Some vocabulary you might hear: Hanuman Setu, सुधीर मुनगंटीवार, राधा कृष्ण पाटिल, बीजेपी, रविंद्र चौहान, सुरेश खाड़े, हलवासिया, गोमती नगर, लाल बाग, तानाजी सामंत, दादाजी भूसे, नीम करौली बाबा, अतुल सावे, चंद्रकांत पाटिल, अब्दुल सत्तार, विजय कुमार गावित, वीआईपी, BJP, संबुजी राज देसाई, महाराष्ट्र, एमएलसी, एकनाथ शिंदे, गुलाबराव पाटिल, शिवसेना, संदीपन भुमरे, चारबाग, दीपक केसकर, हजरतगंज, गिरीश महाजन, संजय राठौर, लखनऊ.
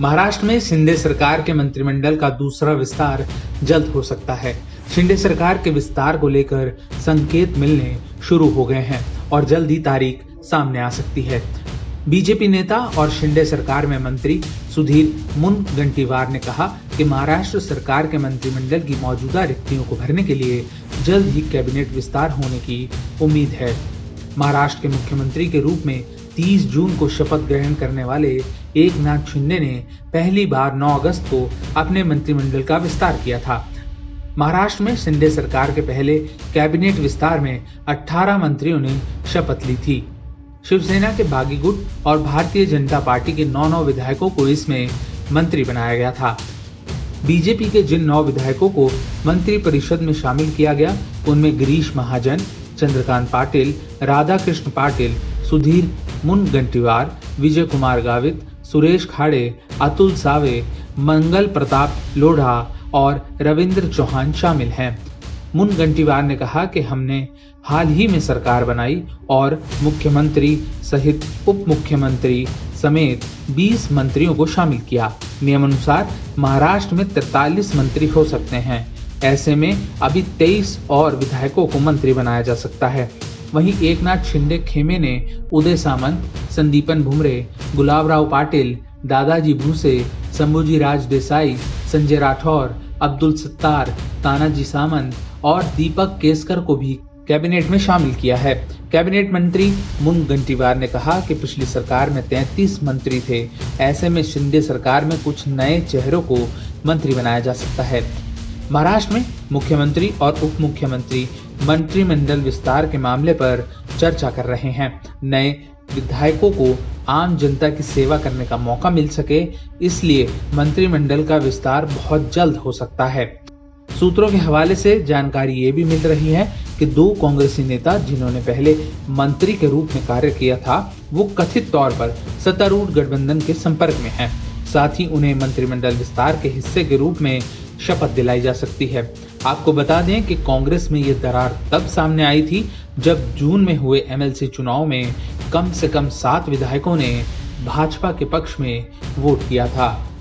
महाराष्ट्र में शिंदे सरकार के मंत्रिमंडल का दूसरा विस्तार जल्द हो सकता है। शिंदे सरकार के विस्तार को लेकर संकेत मिलने शुरू हो गए हैं और जल्द ही तारीख सामने आ सकती है। बीजेपी नेता और शिंदे सरकार में मंत्री सुधीर मुनगंटीवार ने कहा कि महाराष्ट्र सरकार के मंत्रिमंडल की मौजूदा रिक्तियों को भरने के लिए जल्द ही कैबिनेट विस्तार होने की उम्मीद है। महाराष्ट्र के मुख्यमंत्री के रूप में 30 जून को शपथ ग्रहण करने वाले एकनाथ शिंदे ने पहली बार 9 अगस्त को अपने मंत्रिमंडल का विस्तार किया था। महाराष्ट्र में शिंदे सरकार के पहले कैबिनेट विस्तार में 18 मंत्रियों ने शपथ ली थी। शिवसेना के बागी गुट और भारतीय जनता पार्टी के 9 विधायकों को इसमें मंत्री बनाया गया था। बीजेपी के जिन 9 विधायकों को मंत्रिपरिषद में शामिल किया गया उनमें गिरीश महाजन, चंद्रकांत पाटिल, राधा कृष्ण पाटिल, सुधीर मुनगंटीवार, विजय कुमार गावित, सुरेश खाड़े, अतुल सावे, मंगल प्रताप लोढ़ा और रविंद्र चौहान शामिल हैं। मुनगंटीवार ने कहा कि हमने हाल ही में सरकार बनाई और मुख्यमंत्री सहित उप मुख्यमंत्री समेत 20 मंत्रियों को शामिल किया। नियमानुसार महाराष्ट्र में 43 मंत्री हो सकते हैं। ऐसे में अभी 23 और विधायकों को मंत्री बनाया जा सकता है। वहीं एकनाथ शिंदे खेमे ने उदय सामंत, संदीपन भुमरे, गुलाबराव पाटिल, दादाजी भूसे, संबुजी राज देसाई, संजय राठौर, अब्दुल सत्तार, तानाजी सामंत और दीपक केसकर को भी कैबिनेट में शामिल किया है। कैबिनेट मंत्री मुनगंटीवार ने कहा कि पिछली सरकार में 33 मंत्री थे। ऐसे में शिंदे सरकार में कुछ नए चेहरों को मंत्री बनाया जा सकता है। महाराष्ट्र में मुख्यमंत्री और उप मुख्यमंत्री मंत्रिमंडल विस्तार के मामले पर चर्चा कर रहे हैं। नए विधायकों को आम जनता की सेवा करने का मौका मिल सके, इसलिए मंत्रिमंडल का विस्तार बहुत जल्द हो सकता है। सूत्रों के हवाले से जानकारी ये भी मिल रही है कि 2 कांग्रेसी नेता जिन्होंने पहले मंत्री के रूप में कार्य किया था वो कथित तौर पर सत्तारूढ़ गठबंधन के संपर्क में हैं। साथ ही उन्हें मंत्रिमंडल विस्तार के हिस्से के रूप में शपथ दिलाई जा सकती है। आपको बता दें कि कांग्रेस में ये दरार तब सामने आई थी जब जून में हुए एमएलसी चुनाव में कम से कम 7 विधायकों ने भाजपा के पक्ष में वोट किया था।